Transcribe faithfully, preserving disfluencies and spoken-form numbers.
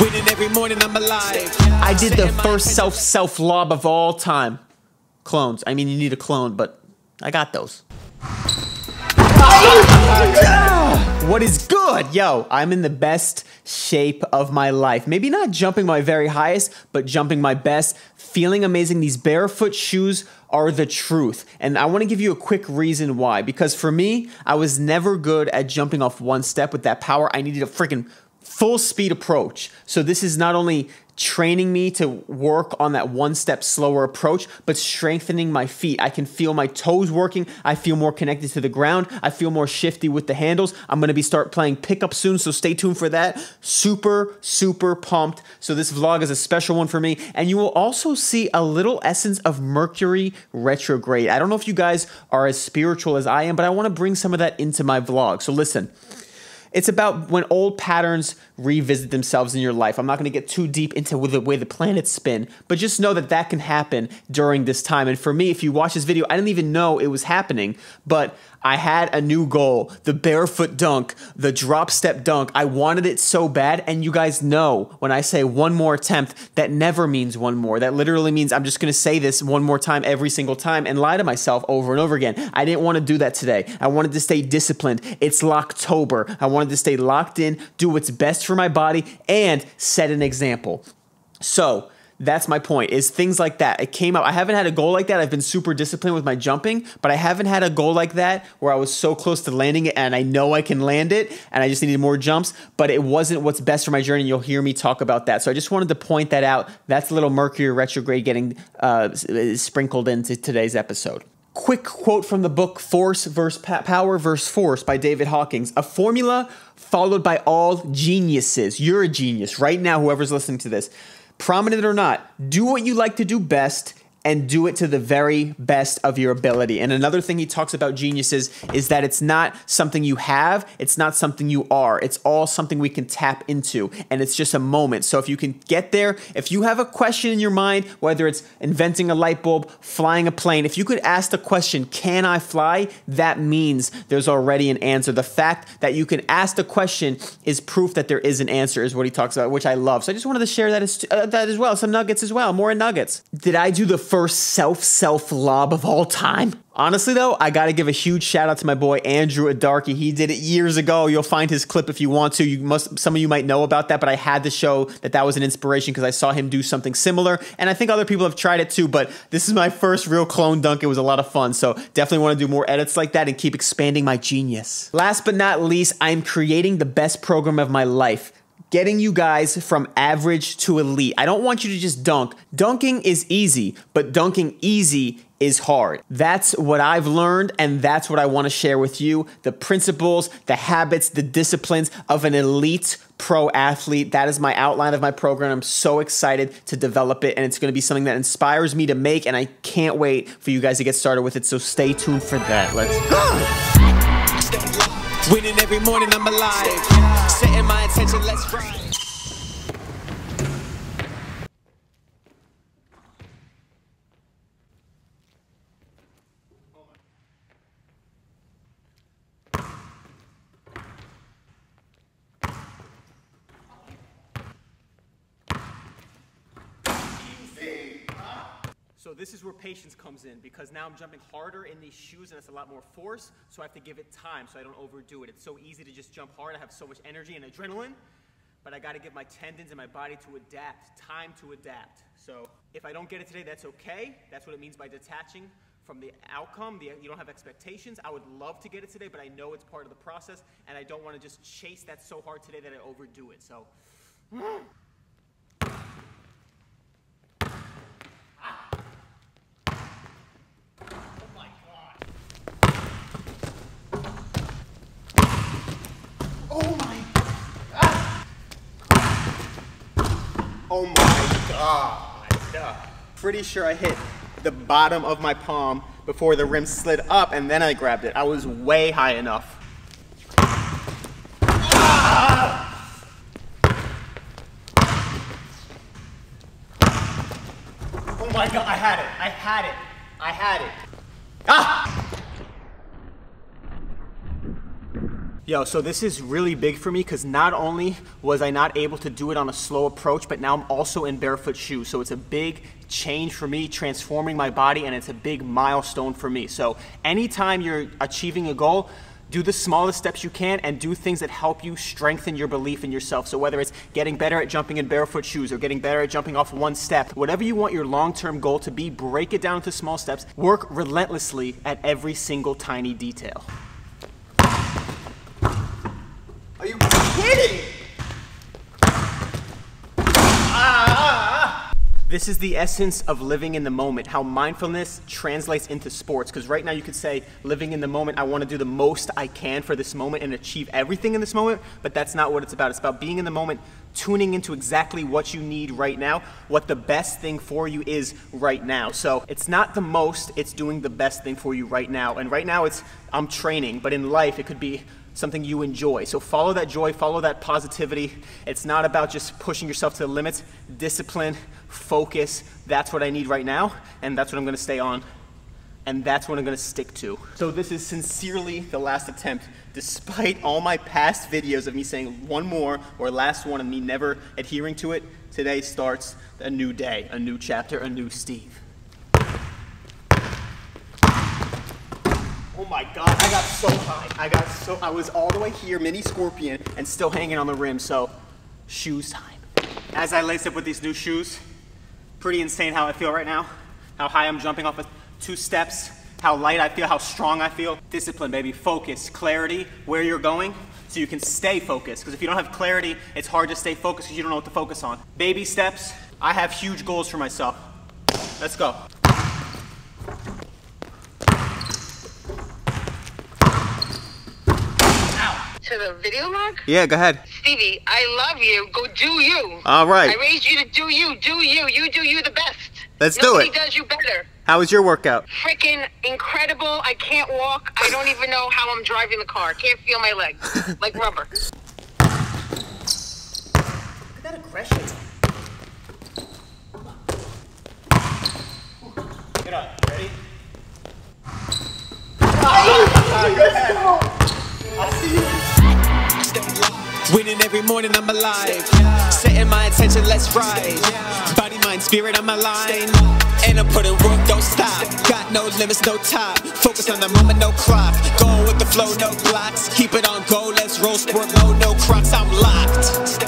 Winning every morning, I'm alive. I did the first self self lob of all time. Clones. I mean, you need a clone, but I got those. What is good? Yo, I'm in the best shape of my life. Maybe not jumping my very highest, but jumping my best, feeling amazing. These barefoot shoes are the truth. And I want to give you a quick reason why. Because for me, I was never good at jumping off one step with that power. I needed a freaking full speed approach. So this is not only training me to work on that one step slower approach, but strengthening my feet. I can feel my toes working. I feel more connected to the ground. I feel more shifty with the handles. I'm going to be start playing pickup soon, so stay tuned for that. Super, super pumped. So this vlog is a special one for me. And you will also see a little essence of Mercury retrograde. I don't know if you guys are as spiritual as I am, but I want to bring some of that into my vlog. So listen. It's about when old patterns revisit themselves in your life. I'm not going to get too deep into the way the planets spin, but just know that that can happen during this time. And for me, if you watch this video, I didn't even know it was happening, but I had a new goal, the barefoot dunk, the drop step dunk. I wanted it so bad. And you guys know when I say one more attempt, that never means one more. That literally means I'm just going to say this one more time every single time and lie to myself over and over again. I didn't want to do that today. I wanted to stay disciplined. It's Locktober. I wanted to stay locked in, do what's best for my body, and set an example. So that's my point, is things like that. It came up. I haven't had a goal like that. I've been super disciplined with my jumping, but I haven't had a goal like that where I was so close to landing it and I know I can land it and I just needed more jumps, but it wasn't what's best for my journey. You'll hear me talk about that. So I just wanted to point that out. That's a little Mercury retrograde getting uh, sprinkled into today's episode. Quick quote from the book Force versus Power versus Force by David Hawkins. A formula followed by all geniuses. You're a genius right now, whoever's listening to this. Prominent or not, do what you like to do best and do it to the very best of your ability. And another thing he talks about geniuses is that it's not something you have, it's not something you are. It's all something we can tap into, and it's just a moment. So if you can get there, if you have a question in your mind, whether it's inventing a light bulb, flying a plane, if you could ask the question, can I fly? That means there's already an answer. The fact that you can ask the question is proof that there is an answer, is what he talks about, which I love. So I just wanted to share that as, uh, that as well, some nuggets as well, more nuggets. Did I do the first self self lob of all time? Honestly though, I gotta give a huge shout out to my boy Andrew Adarkey. He did it years ago. You'll find his clip if you want to. You must, some of you might know about that, but I had to show that that was an inspiration because I saw him do something similar, and I think other people have tried it too. But this is my first real clone dunk. It was a lot of fun, so definitely want to do more edits like that and keep expanding my genius. Last but not least, I'm creating the best program of my life. Getting you guys from average to elite. I don't want you to just dunk. Dunking is easy, but dunking easy is hard. That's what I've learned, and that's what I want to share with you. The principles, the habits, the disciplines of an elite pro athlete. That is my outline of my program. I'm so excited to develop it, and it's going to be something that inspires me to make, and I can't wait for you guys to get started with it, so stay tuned for that. Let's go! Winning every morning, I'm alive. Setting my attention, let's ride. So this is where patience comes in, because now I'm jumping harder in these shoes and it's a lot more force, so I have to give it time so I don't overdo it. It's so easy to just jump hard. I have so much energy and adrenaline, but I got to give my tendons and my body to adapt, time to adapt. So if I don't get it today, that's okay. That's what it means by detaching from the outcome. The, you don't have expectations. I would love to get it today, but I know it's part of the process, and I don't want to just chase that so hard today that I overdo it. So... Oh my God. Pretty sure I hit the bottom of my palm before the rim slid up, and then I grabbed it. I was way high enough. Ah! Oh my God, I had it. I had it. I had it. Ah! Yo, so this is really big for me because not only was I not able to do it on a slow approach, but now I'm also in barefoot shoes. So it's a big change for me, transforming my body, and it's a big milestone for me. So anytime you're achieving a goal, do the smallest steps you can and do things that help you strengthen your belief in yourself. So whether it's getting better at jumping in barefoot shoes or getting better at jumping off one step, whatever you want your long-term goal to be, break it down into small steps. Work relentlessly at every single tiny detail. Are you kidding? This is the essence of living in the moment, how mindfulness translates into sports. Because right now you could say, living in the moment, I want to do the most I can for this moment and achieve everything in this moment, but that's not what it's about. It's about being in the moment, tuning into exactly what you need right now, what the best thing for you is right now. So it's not the most, it's doing the best thing for you right now. And right now it's, I'm training, but in life it could be something you enjoy. So follow that joy, follow that positivity. It's not about just pushing yourself to the limits. Discipline, focus, that's what I need right now, and that's what I'm gonna stay on, and that's what I'm gonna stick to. So this is sincerely the last attempt. Despite all my past videos of me saying one more or last one and me never adhering to it, today starts a new day, a new chapter, a new Steve. Oh my God, I got so high. I got so, I was all the way here, mini scorpion, and still hanging on the rim, so shoes time. As I lace up with these new shoes, pretty insane how I feel right now, how high I'm jumping off of two steps, how light I feel, how strong I feel. Discipline, baby, focus, clarity, where you're going, so you can stay focused, because if you don't have clarity, it's hard to stay focused because you don't know what to focus on. Baby steps, I have huge goals for myself. Let's go. To the video log? Yeah, go ahead. Stevie, I love you. Go do you. All right. I raised you to do you. Do you. You do you the best. Let's do it. Nobody does you better. How was your workout? Freaking incredible. I can't walk. I don't even know how I'm driving the car. Can't feel my legs. Like rubber. Look at that aggression. Get up. Ready? Oh, God, I see you. Winning every morning, I'm alive. Setting my attention, let's rise. Body, mind, spirit, I'm aligned. And I'm putting work, don't stop. Got no limits, no time. Focus on the moment, no clock. Going with the flow, no blocks. Keep it on go, let's roll, sport, low, no crocs, I'm locked.